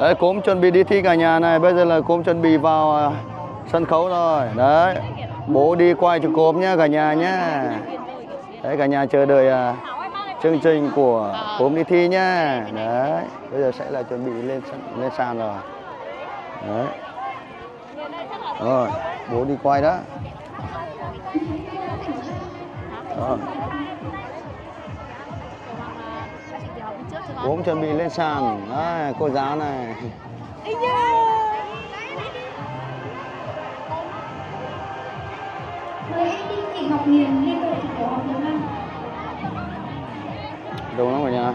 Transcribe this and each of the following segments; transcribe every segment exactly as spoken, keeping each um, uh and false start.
Đấy, cốm chuẩn bị đi thi cả nhà này. Bây giờ là cốm chuẩn bị vào sân khấu rồi. Đấy, bố đi quay cho cốm nhá cả nhà nhá. Đấy, cả nhà chờ đợi chương trình của cốm đi thi nhá. Đấy, bây giờ sẽ là chuẩn bị lên lên sàn rồi. Đấy. Rồi, bố đi quay đó. Rồi. Bố cũng chuẩn bị lên sàn. Đấy, cô giáo này. Đúng lắm cả nhà.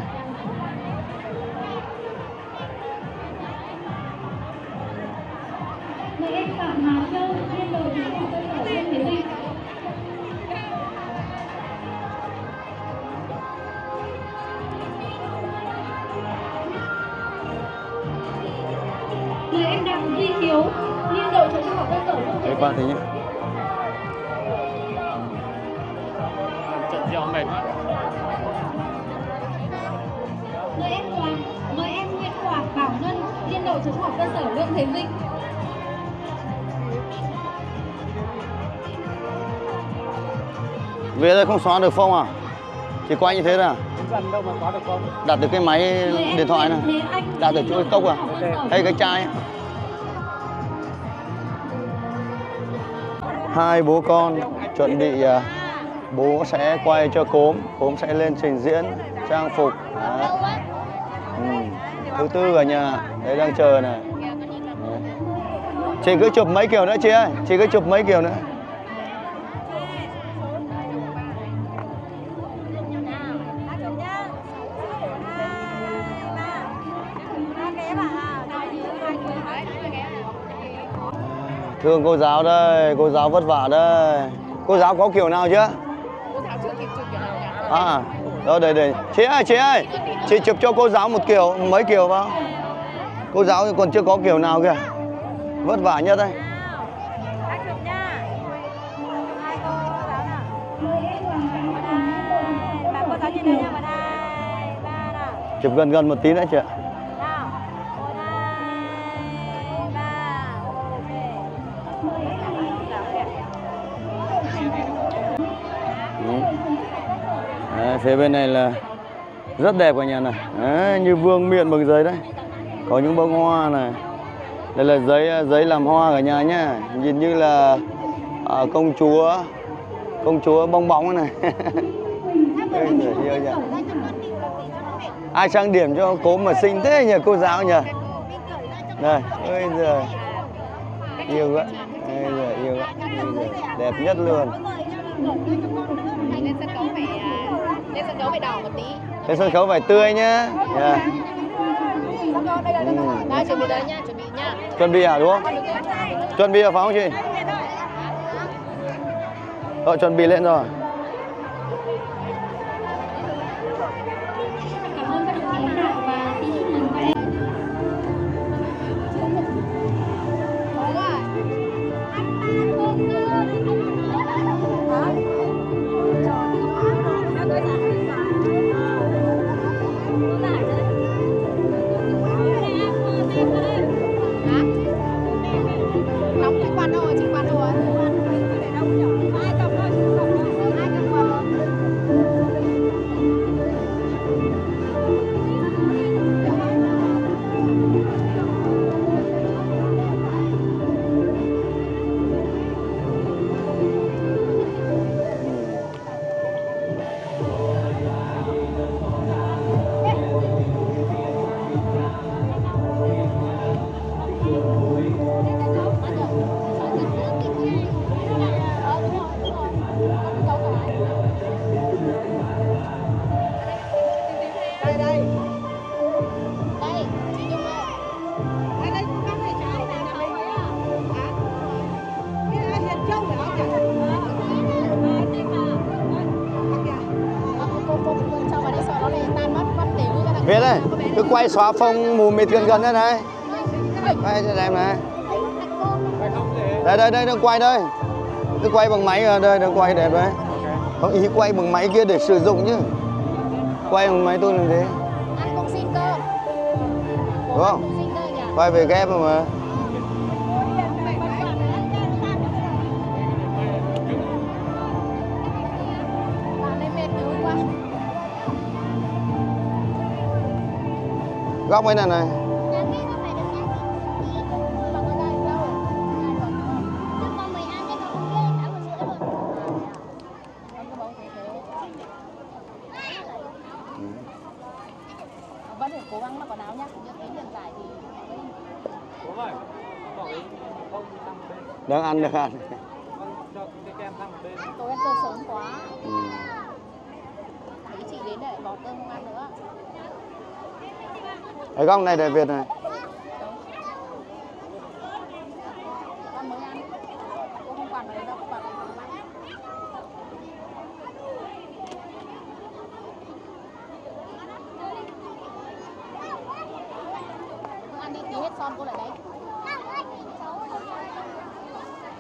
Đấy, qua thế nhé. Trận gieo mệt quá. Mời em Hoàng, mời em Nguyễn Hoàng Bảo Ngân, Liên đội trường Trung học cơ sở Lương Thế Vinh. Về đây không xóa được phong à? Chỉ quay như thế thôi à? Đâu mà xóa được phong. Đặt được cái máy điện thoại này, đặt được chỗ cốc à? Hay cái chai? Hai bố con chuẩn bị, bố sẽ quay cho cốm, cốm sẽ lên trình diễn trang phục. Ừ. Thứ tư ở nhà, đấy đang chờ này. Chị cứ chụp mấy kiểu nữa chị ơi, chị cứ chụp mấy kiểu nữa. Thương cô giáo đây, cô giáo vất vả đây. Cô giáo có kiểu nào chưa? Cô giáo chưa kịp chụp kiểu nào cả. À, đó đây đây. Chị ơi, chị ơi, chị chụp cho cô giáo một kiểu, mấy kiểu vào. Cô giáo còn chưa có kiểu nào kìa. Vất vả nhất đây. Chụp gần gần một tí nữa chị ạ. Thế bên này là rất đẹp cả nhà này. Đấy, như vương miện bằng giấy đấy. Có những bông hoa này. Đây là giấy giấy làm hoa cả nhà nhá. Nhìn như là à, công chúa công chúa bong bóng này. Ai trang điểm cho cốm mà xinh thế nhỉ cô giáo nhỉ. Đây, ơi giời. Yêu quá. Ê giời, yêu quá. Đẹp nhất luôn. Lên sân khấu phải đỏ một tí. Lên sân khấu phải tươi nhá. Yeah. Uhm. Đây, chuẩn bị đấy nhá, chuẩn bị nhá. Chuẩn bị à đúng không? Chuẩn bị à phải không chị? Rồi chuẩn bị lên rồi. Viết đây, cứ quay xóa phông mù mịt gần gần đây này. Quay cho em này. Đây đây đây, đừng quay đây. Cứ quay bằng máy ở đây, đừng quay đẹp đấy. Không ý quay bằng máy kia để sử dụng chứ. Quay bằng máy tôi làm thế. Ăn cũng xin cơ. Đúng không? quay về ghép mà. Góc mấy này này. Vẫn phải cố gắng mặc quần áo nhá, cái đường dài thì đang ăn được ăn. Tối ăn cơm sớm quá. Thấy chị đến để bỏ cơm không ăn nữa. Ở góc này đại Việt này.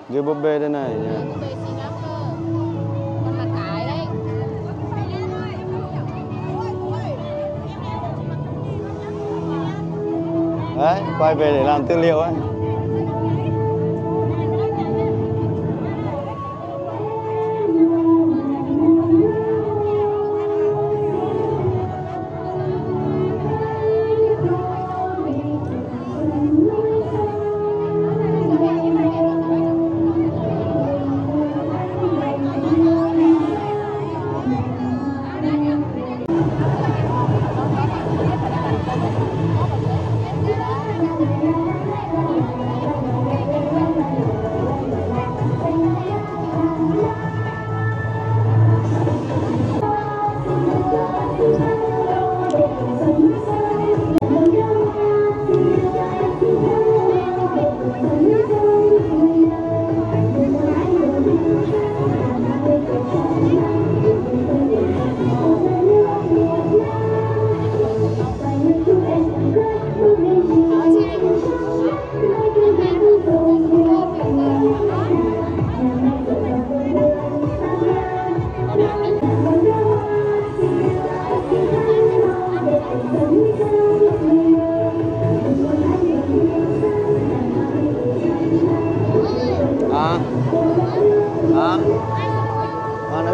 Dưới búp bê đây này nhỉ. Đấy, quay về để làm tư liệu ấy.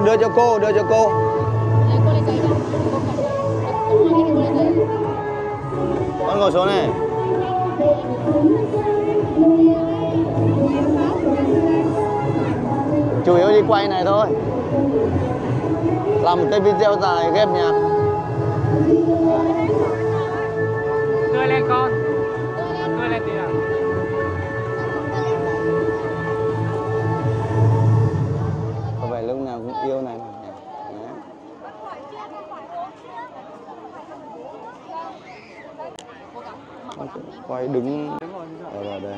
Đưa cho cô, đưa cho cô. Con ngồi xuống này. Chủ yếu đi quay này thôi. Làm một cái video dài ghép nhạc. Tươi lên con. Tươi lên tí nào. Lúc nào cũng yêu này. Quay đứng ở vào đây.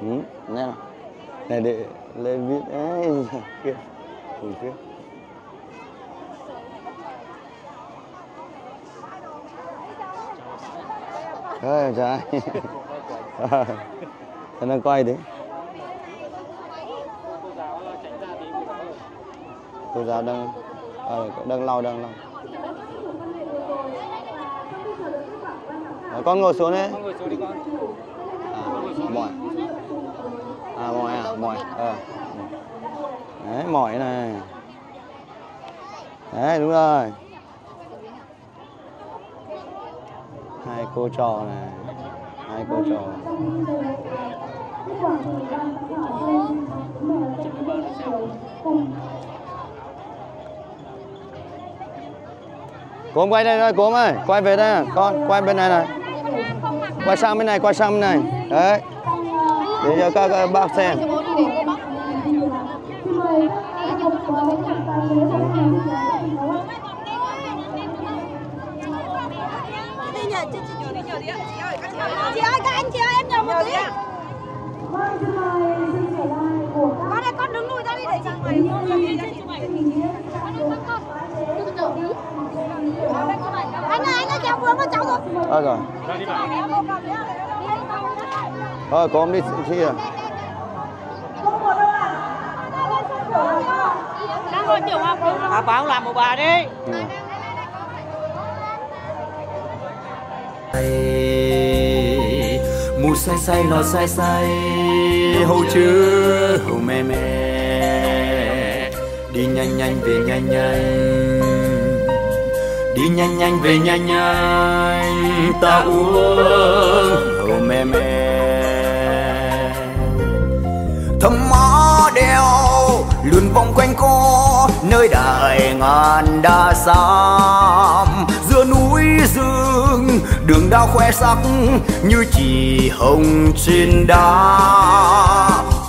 Ừ, nè nào. Này để lên viết ấy kia. Cùng kia. Ơi trời. Cho nó quay đi. Cô giáo đang à, đang lau đang lau. À, con ngồi xuống đấy. Con ngồi xuống đi con. À mỏi. À mỏi à, mỏi. Ờ. Đấy mỏi này. Đấy đúng rồi. Hai cô trò này, hai cô trò. Cô quay đây thôi, cô ơi, quay về đây à, con, quay bên này này, quay sang bên này, quay sang bên này, đấy, để cho các, các bác xem. Chị ơi, các anh chị ơi, em nhờ một tí. Con ơi, con đứng lùi ra đi để chị mày. Anh ơi, anh ơi, kéo vướng con cháu rồi. Thôi rồi. Thôi, cô không đi chị à. Đang ngồi tiểu học đúng không? bà bảo làm một bà đi. Ừ. Mù say say lò say say hầu chứ hầu mẹ mẹ đi nhanh nhanh về nhanh nhanh đi nhanh nhanh về nhanh nhanh ta uống hầu mẹ mẹ thầm mõ đeo luôn vòng quanh cô nơi đời ngàn đã xám giữa núi rừng đường đao khoe sắc như chỉ hồng trên đá.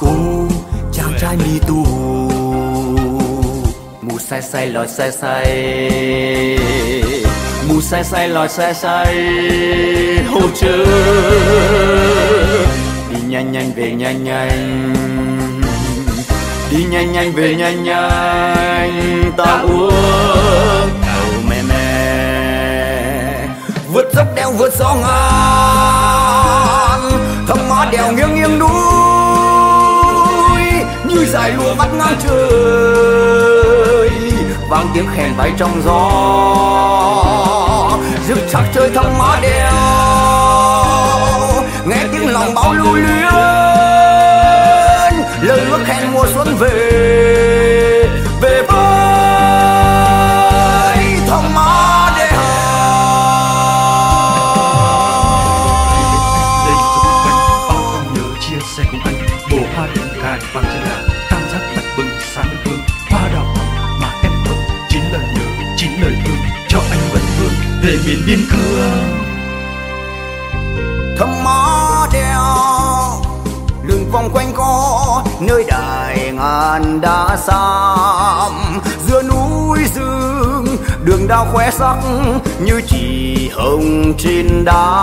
Ô chàng trai đi tù mù say say lòi say say mù say say lòi say say hô chớ đi nhanh nhanh về nhanh nhanh đi nhanh nhanh về nhanh nhanh ta uống hầu mẹ mẹ vượt dốc đèo vượt gió ngang thấm mó đèo nghiêng nghiêng núi như dải lụa vắt ngang trời vang tiếng khen bay trong gió rực chắc chơi thấm mó đèo nghe tiếng lòng báo lưu luyến lời ước hẹn mùa xuân về về với thăm má để đến không nhớ chia sẻ cùng anh bồ hoa đêm cài vàng trên lá tam giác bạch bừng sáng phương hoa đỏ mà em thương chín lời nhớ chín lời thương cho anh vẫn vương về miền biên cương thăm má đeo lưng vòng quanh có nơi đại ngàn đã xám giữa núi rừng đường đao khoe sắc như chỉ hồng trên đá.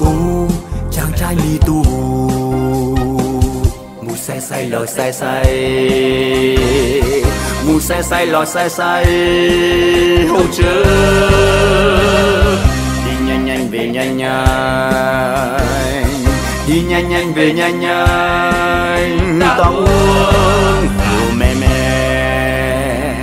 Ô chàng trai đi tù mù say say lòi say say mù say say lòi say say hô chớ đi nhanh nhanh về nhanh nhanh đi nhanh nhanh về nhanh nhanh ta uống hầu mẹ mẹ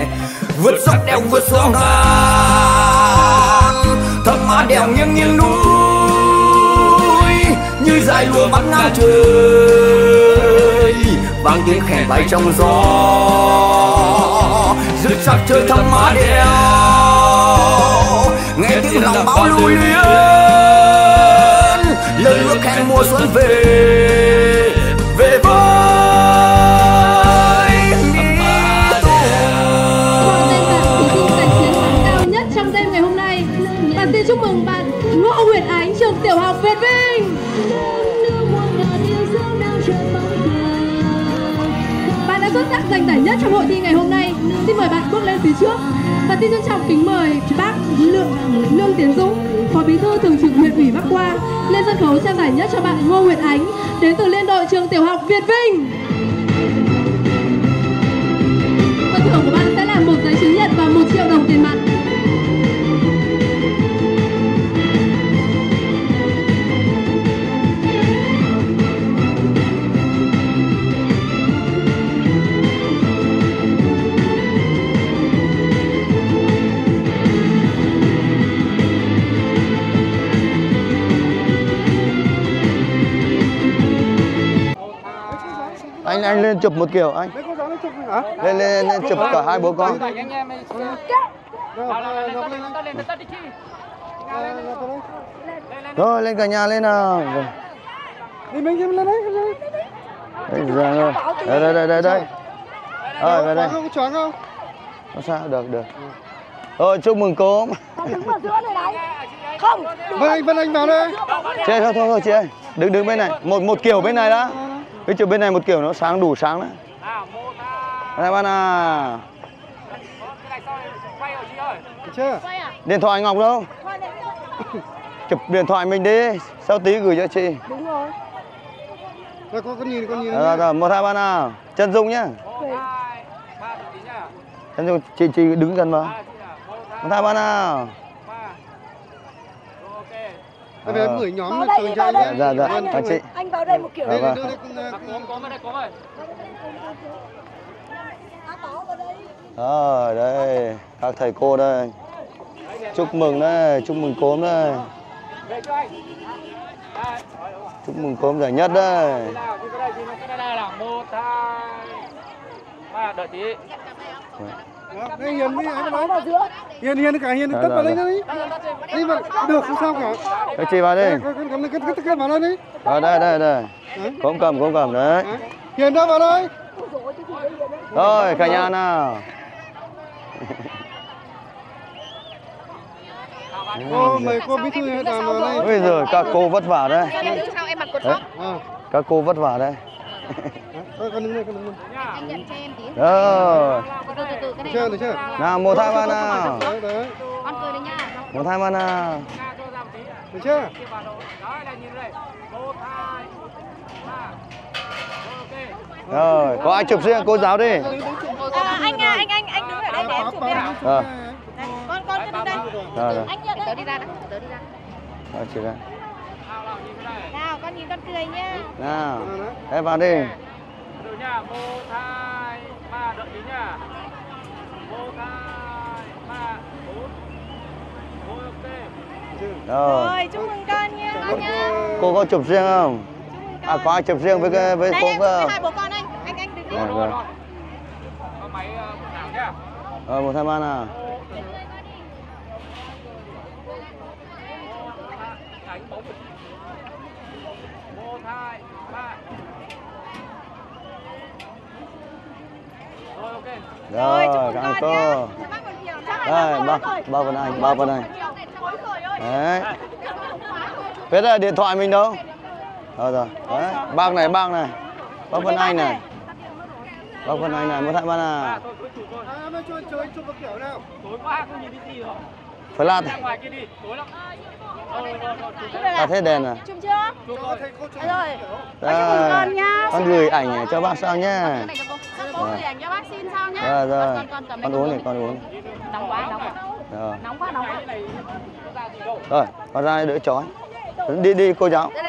vượt dốc đèo vượt gió ngang thấm má đèo nghiêng nghiêng núi như dải lụa vắt ngang trời vang tiếng khẽ bay trong gió giữa sắc trời thấm má đèo nghe tiếng lòng báo lưu luyến lời ước hẹn mùa xuân về về với Mỹ Tổ. Cao nhất trong đêm ngày hôm nay. Bản tin chúc mừng bạn Ngô Huyền Ánh, trường Tiểu học Việt Vinh. Bạn đã xuất sắc giành giải nhất trong hội thi ngày hôm nay. Xin mời bạn bước lên phía trước. Và xin trân trọng kính mời bác Lương, Lương Tiến Dũng, Phó Bí thư Thường trực Huyện ủy Bắc Quang lên sân khấu trao giải nhất cho bạn Ngô Huyền Ánh đến từ Liên đội Trường Tiểu học Việt Vinh. Phần thưởng của bạn sẽ là một giấy chứng nhận và một triệu đồng tiền mặt. Anh anh lên chụp một kiểu anh. Lên lên lên chụp cả hai bố con. Rồi lên cả nhà lên nào. Đi mình lên lên đây. Đây đây đây đây. Rồi về đây. Không choáng không? Không sao được được. Rồi chúc mừng cô. Không. Vân Anh Vân Anh vào đây. Chị thôi thôi chị ơi. Đứng đứng bên này, một một kiểu bên này đó. Cái chiều bên này một kiểu nó sáng đủ sáng đấy. Đây bạn à. Điện thoại Ngọc đâu? Chụp điện thoại mình đi, sau tí gửi cho chị. Đúng rồi. Rồi con nhìn con nhìn. Rồi rồi, một hai bạn nào. Chân Dung nhá. Chân Dung chị chị đứng gần vào. Một hai bạn nào. Em em gửi nhóm vào đây, vào đây. Dạ, dạ. Anh, anh, anh vào đây một kiểu này. Có, có, có, có, có. Đó, đây, các thầy cô đây. Chúc mừng đấy, chúc mừng cốm đấy. Chúc mừng cốm giải nhất đấy. Đợi tí. Hiền đi, anh nói vào giữa. Hiền, hiền cả, hiền, cất vào lên đi. Đi vào, được, không sao cả. Các chị vào đi. Cất vào lên đi. Ở đây, đây, đây. Cốm cầm, cốm cầm, đấy. Hiền đâu vào đây. Rồi, cả nhà nào. Cô, mấy cô bí thư làm vào đây. Bây giờ các cô vất vả đấy. Các cô vất vả đấy. Rồi. Nào, một thai vào nào. Một thai vào nào. Được chưa? Rồi, có ai chụp riêng cô giáo đi. Anh anh anh anh đứng ở đây để em chụp đi. Con con cứ đứng đây. Anh nhận đấy. Tớ đi ra đã. Tớ đi ra. Rồi chị ra. Nào, con nhìn con cười nhá. Nào. Em vào đi. Được nhá, một hai ba đợi tí nhá. một hai ba bốn. Ok. Rồi, chúc mừng con nha con nhá. Cô có chụp riêng không? À, có ai chụp riêng với với cô không? Hai bố con anh, anh anh đứng đi. Rồi. Có máy nào nhá. Ờ, một hai ba nào. Rồi, các anh cô. Đây, bao, bao phần anh, bao phần anh. Đấy. Biết là điện thoại mình đâu. Rồi rồi, đấy. Bác này, bác này. Bác phần anh này. Bác phần anh này, một thằng bác nào. Phải lát. Tắt hết đèn à? Chụp chưa? Chụp rồi. Con nhá. Con gửi ảnh cho bác sao nhá. Con gửi ảnh cho bác xin sao nhá. Rồi rồi. Con uống này, con uống. Nóng quá, nóng quá. Rồi. Nóng quá, nóng quá. Rồi, con ra đây đỡ chói. Đi đi cô giáo.